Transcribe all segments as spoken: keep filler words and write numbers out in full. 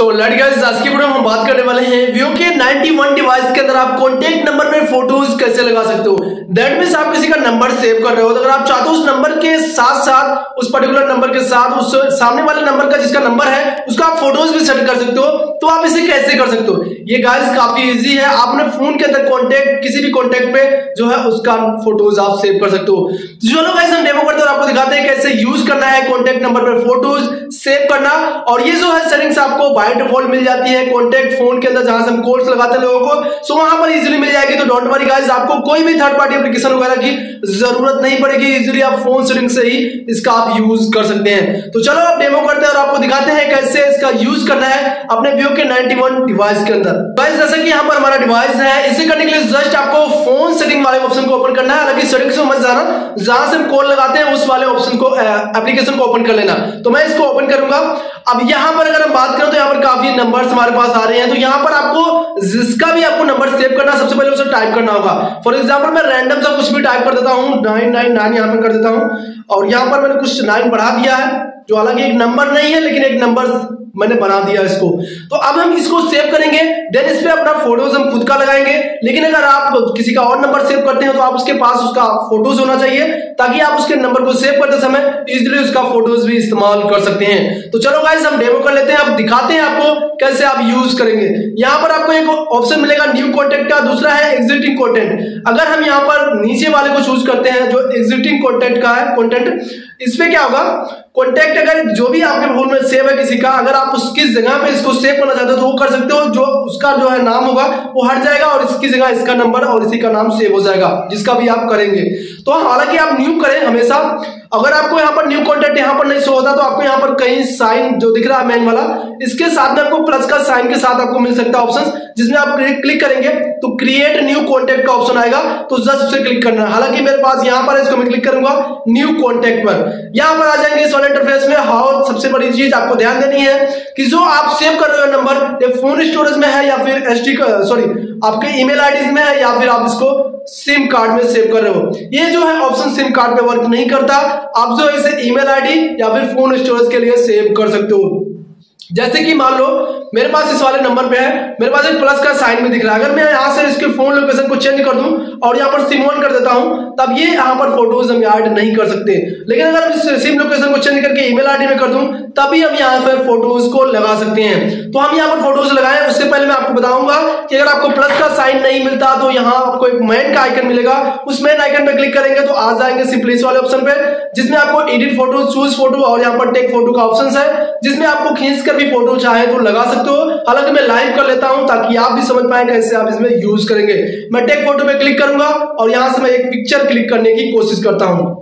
सो लड़ गाइस, आज की वीडियो में हम बात करने वाले हैं Vivo के नाइंटी वन डिवाइस के अंदर आप कॉन्टैक्ट नंबर में फोटोज कैसे लगा सकते हो। दैट मींस आप किसी का नंबर सेव कर रहे हो तो अगर आप चाहते हो उस नंबर के साथ साथ उस पर्टिकुलर नंबर के साथ उस सामने वाले नंबर का जिसका नंबर है उसका आप फोटोज भी सेट कर सकते हो, तो आप इसे कैसे कर सकते हो? ये गाइस काफी इजी है। आपने फोन के अंदर कॉन्टैक्ट किसी भी कॉन्टैक्ट पे जो है उसका फोटोज आप सेव कर सकते हो। चलो गाइस, हम डेमो करते हैं और आपको दिखाते हैं कैसे यूज करना है कॉन्टैक्ट नंबर पर फोटोज सेव करना। और ये जो है सेटिंग्स आपको बाय डिफॉल्ट मिल जाती है कॉन्टैक्ट फोन के अंदर, जहां से हम कॉल्स लगाते हैं लोगों को, सो वहां पर इजीली मिल जाएगी। तो डोंट वरी गाइस, आपको कोई भी थर्ड पार्टी एप्लीकेशन वगैरह की जरूरत नहीं पड़ेगी, इजीली आप फोन सेटिंग से ही इसका आप यूज कर सकते हैं। तो चलो आप डेमो करते हैं और आपको दिखाते हैं कैसे इसका यूज करना है अपने Vivo के नाइंटी वन डिवाइस के अंदर। गाइस, जैसा कि यहां पर हमारा डिवाइस है, इसे करने के लिए जस्ट आपको फोन सेटिंग वाले ऑप्शन को ओपन करना है, हालांकि सेटिंग से मत जाना, जहां से हम कॉल लगाते हैं उस वाले ऑप्शन को एप्लीकेशन को ओपन कर लेना। तो मैं इसको ओपन करूंगा। अब यहां पर अगर हम बात करें तो यहां पर काफी नंबर्स हमारे पास आ रहे हैं, तो यहां पर आपको जिसका भी आपको नंबर सेव करना सबसे पहले उसे टाइप करना होगा। फॉर एग्जांपल मैं रैंडम सा कुछ भी टाइप कर देता हूं, नाइन नाइन नाइन यहां पर कर देता हूं, और यहां पर मैंने कुछ नाइन बढ़ा दिया है जो हालांकि एक नंबर नहीं है लेकिन एक नंबर मैंने बना दिया इसको। तो अब हम इसको सेव करेंगे, देन इस पे अपना फोटोज हम खुद का लगाएंगे। लेकिन अगर आप किसी का और नंबर सेव करते हैं तो आप उसके पास उसका फोटोज होना चाहिए ताकि आप उसके नंबर को सेव करते समय इजीली उसका फोटोज भी इस्तेमाल कर सकते हैं। तो चलो गाइस, हम डेमो कर लेते हैं, अब दिखाते हैं आपको कैसे आप यूज करेंगे। यहाँ पर आपको एक ऑप्शन मिलेगा न्यू कॉन्टैक्ट का, दूसरा है एग्जिस्टिंग कॉन्टैक्ट। अगर हम यहाँ पर नीचे वाले को चूज करते हैं जो एग्जिस्टिंग कॉन्टैक्ट का है कॉन्टैक्ट, इसमें क्या होगा, कॉन्टैक्ट अगर जो भी आपके फोन में सेव है किसी का, अगर आप उसकी जगह पे इसको सेव करना चाहते हो तो वो कर सकते हो। जो उसका जो है नाम होगा वो हट जाएगा और इसकी जगह इसका नंबर और इसी का नाम सेव हो जाएगा जिसका भी आप करेंगे। तो हालांकि आप न्यू करें हमेशा। अगर आपको यहाँ पर न्यू कॉन्टैक्ट यहाँ पर नहीं शो होता तो आपको यहाँ पर कहीं साइन जो दिख रहा है मैन वाला, इसके साथ में आपको प्लस का साइन के साथ आपको मिल सकता है ऑप्शन, जिसमें आप क्लिक करेंगे तो क्रिएट न्यू कॉन्टैक्ट का ऑप्शन आएगा, तो जस्ट उसे क्लिक करना है। हालांकि मेरे पास यहाँ पर है, इसको मैं क्लिक करूंगा न्यू कॉन्टैक्ट पर। यहाँ पर आ जाएंगे इस वाले इंटरफेस में। और सबसे बड़ी चीज आपको ध्यान देनी है कि जो आप सेव कर रहे हो नंबर ये फोन स्टोरेज में है या फिर एसडी सॉरी आपके ईमेल आईडी में है या फिर आप इसको सिम कार्ड में सेव कर रहे हो। ये जो है ऑप्शन सिम कार्ड पे वर्क नहीं करता, आप जो इसे ईमेल आईडी या फिर फोन स्टोरेज के लिए सेव कर सकते हो। जैसे कि मान लो मेरे पास इस वाले नंबर पे है, मेरे पास एक प्लस का साइन में दिख रहा है, अगर मैं यहाँ से इसके फोन लोकेशन को चेंज कर दूं और यहाँ पर सिम ऑन कर देता हूं तब ये यहाँ पर फोटोज हम ऐड नहीं कर सकते। लेकिन अगर हम इस सिम लोकेशन को चेंज करके ईमेल आईडी में कर दूं तभी हम यहाँ पर फोटोज को लगा सकते हैं। तो हम यहाँ पर फोटोज लगाए उससे पहले मैं आपको बताऊंगा कि अगर आपको प्लस का साइन नहीं मिलता तो यहाँ आपको एक मैन का आइकन मिलेगा, उस मैन आइकन पर क्लिक करेंगे तो आ जाएंगे सिंपली इस वाले ऑप्शन पे, जिसमें आपको एडिट फोटो, चूज फोटो और यहाँ पर टेक फोटो का ऑप्शन है, जिसमें आपको खींच कर भी फोटो चाहे तो लगा सकते हो। हालांकि मैं लाइव कर लेता हूं ताकि आप भी समझ पाए कैसे आप इसमें यूज करेंगे। मैं टेक फोटो पे क्लिक करूंगा और यहां से मैं एक पिक्चर क्लिक करने की कोशिश करता हूं।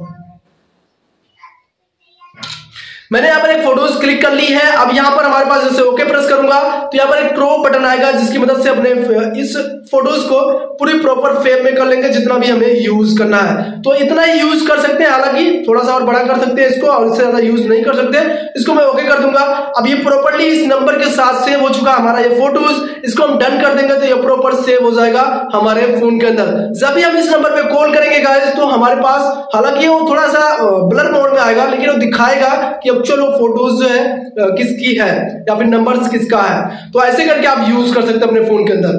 मैंने यहाँ पर एक फोटोज क्लिक कर ली है। अब यहाँ पर हमारे पास जैसे ओके प्रेस करूंगा तो यहाँ पर एक क्रॉप बटन आएगा, जिसकी मदद से अपने इस फोटोज को पूरी प्रॉपर फ्रेम में कर लेंगे जितना भी हमें यूज करना है। तो इतना ही यूज कर सकते हैं, हालांकि थोड़ा सा और बड़ा कर सकते हैं इसको और इससे ज्यादा यूज नहीं कर सकते। इसको मैं ओके कर दूंगा। अब ये प्रॉपरली इस नंबर के साथ सेव हो चुका हमारा ये फोटोज, इसको हम डन कर देंगे तो ये प्रॉपर सेव हो जाएगा हमारे फोन के अंदर। जब भी हम इस नंबर पे कॉल करेंगे गाइस तो हमारे पास, हालांकि वो थोड़ा सा ब्लर मोड में आएगा लेकिन वो दिखाएगा कि चलो फोटोज जो है किसकी है या फिर नंबर्स किसका है। तो ऐसे करके आप यूज कर सकते हैं अपने फोन के अंदर।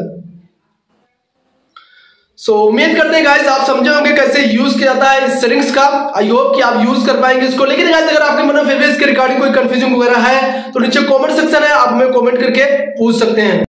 सो so, उम्मीद करते हैं गाइस आप समझे होंगे कैसे यूज किया जाता है इस सेटिंग्स का। आई होप कि आप यूज कर पाएंगे इसको। लेकिन गाइस, अगर आपके मन में इसके रिगार्डिंग कोई कंफ्यूजन वगैरह है तो नीचे कमेंट सेक्शन है, आप हमें कमेंट करके पूछ सकते हैं।